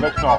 Let's go.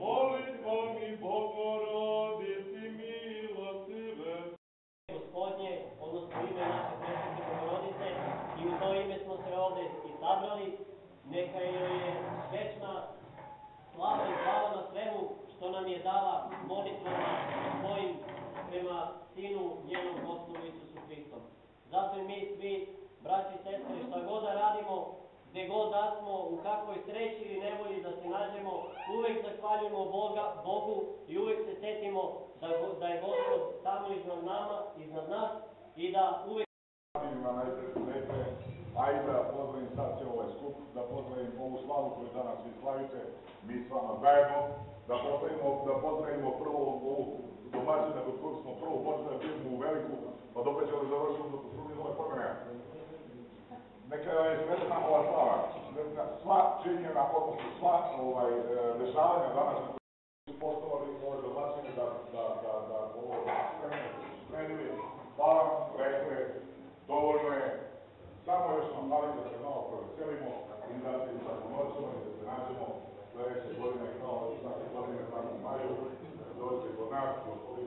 Neka joj je večna slava i slava na svemu što nam je dala molitvama svojim prema Sinu njenom Gospodu Isusu Hristom. Zato i mi svi, braći i sestre, šta god da radimo, gdje god da smo, u kakvoj sreći ili nevolji da se nađemo, uvek zahvaljujemo Bogu i uvek se setimo da je Gospod samo iznad nas i da uvek... Ajde da pozdravim sad sve ovaj skup, da pozdravim ovu slavu koju danas vi slavite, mi s vama zajedno, da pozdravimo prvo ovu domaćina kod koju smo prvo počeli da pijemo u veliku, pa dopet ćemo da završimo do srpnje nove pomene. Neka je svetna ova slava, sva činjena, odnosno sva dešavanja danas su postavali ove domaćine da ovo spremili, pa rekli, dovoljno je. Samo još nam hvalite da se malo proveselimo i da se zakonoćimo i da se nađemo sledeće godine kao da svake godine tako maju, da dođe kod nas, gospodin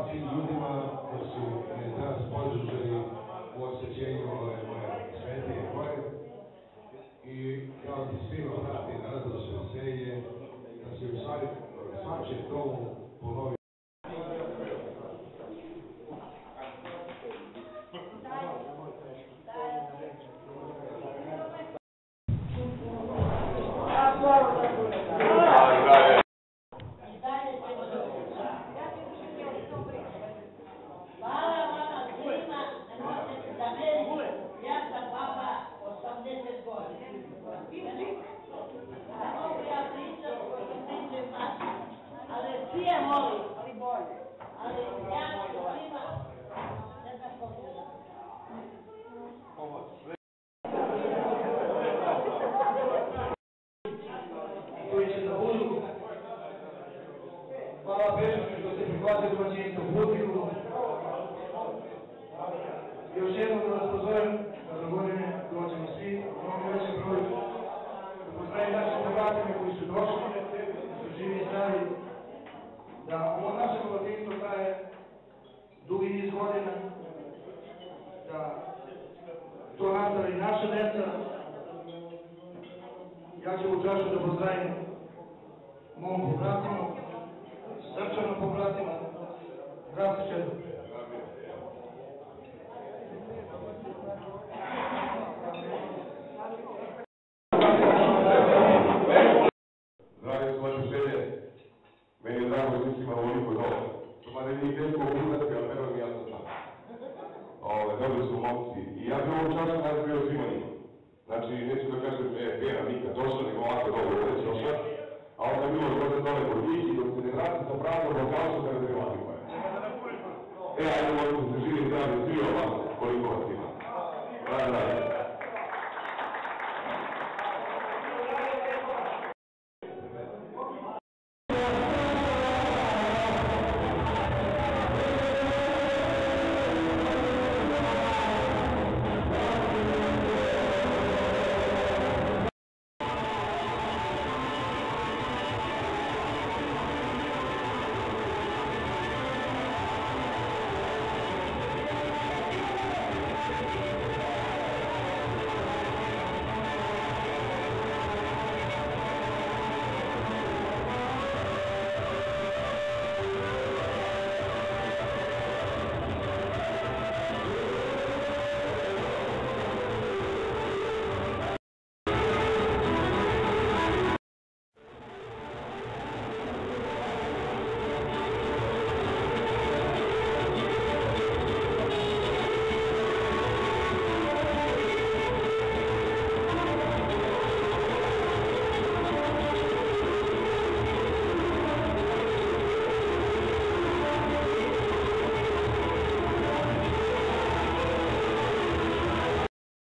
Thank you. građane koji su došli, živi i stari, da ovo naše vladinstvo traje dugi niz godina, da to nastavi naša deca. Ja ću u čašu da pozdravim mom pobratinu, srčanom pobratinu, Rastićem. Drage svoje želje, meni je drago što nisam imao ovoliko dola. To mada nije teško obrudati, ali prvo mi ja sam sam. Dobri su momci. I ja bi ovom času razbio svima njima. Znači, neću da kažem, pjena nikad došla, nego ovako dobro uveć došla. A onda je bilo zvrde dole kod njih i dok se ne vrati sa prazom, od kao što se ne vremati moja. Ajde, možemo se živjeti zdravi svi ovako, koliko vas ima. Hvala, dragi.